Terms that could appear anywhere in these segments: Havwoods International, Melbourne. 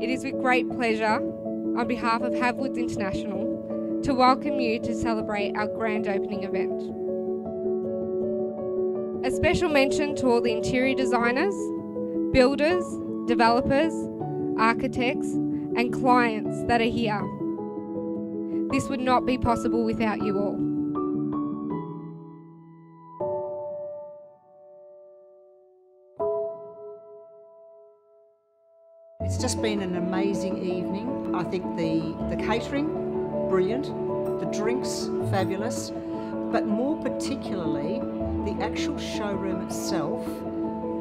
It is with great pleasure, on behalf of Havwoods International, to welcome you to celebrate our grand opening event. A special mention to all the interior designers, builders, developers, architects and clients that are here. This would not be possible without you all. It's just been an amazing evening. I think the catering, brilliant. The drinks, fabulous. But more particularly, the actual showroom itself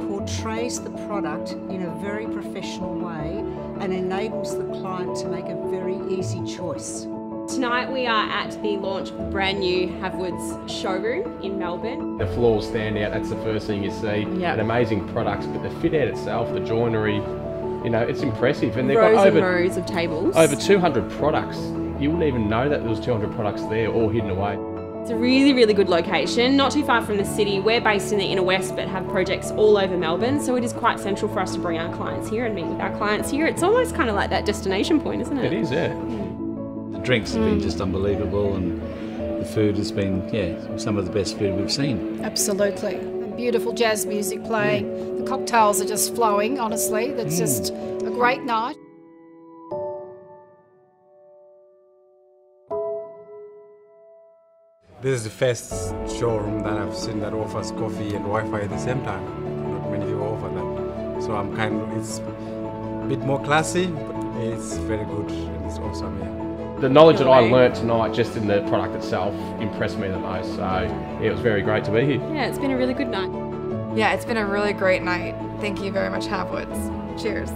portrays the product in a very professional way and enables the client to make a very easy choice. Tonight we are at the launch of the brand new Havwoods showroom in Melbourne. The floors stand out, that's the first thing you see. Yep. And amazing products, but the fit out itself, the joinery, you know, it's impressive. And they've got rows of tables. Over 200 products. You wouldn't even know that there was 200 products there, all hidden away. It's a really, really good location, not too far from the city. We're based in the inner west, but have projects all over Melbourne, so it is quite central for us to bring our clients here and meet with our clients here. It's almost kind of like that destination point, isn't it? It is, yeah. The drinks have been just unbelievable, and the food has been, yeah, some of the best food we've seen. Absolutely. Beautiful jazz music playing, the cocktails are just flowing, honestly, that's just a great night. This is the first showroom that I've seen that offers coffee and Wi-Fi at the same time. Not many people offer that. So I'm kind of, it's a bit more classy, but it's very good and it's awesome, yeah. The knowledge that I learnt tonight just in the product itself impressed me the most, so yeah, it was very great to be here. Yeah, it's been a really good night. Yeah, it's been a really great night. Thank you very much, Havwoods. Cheers.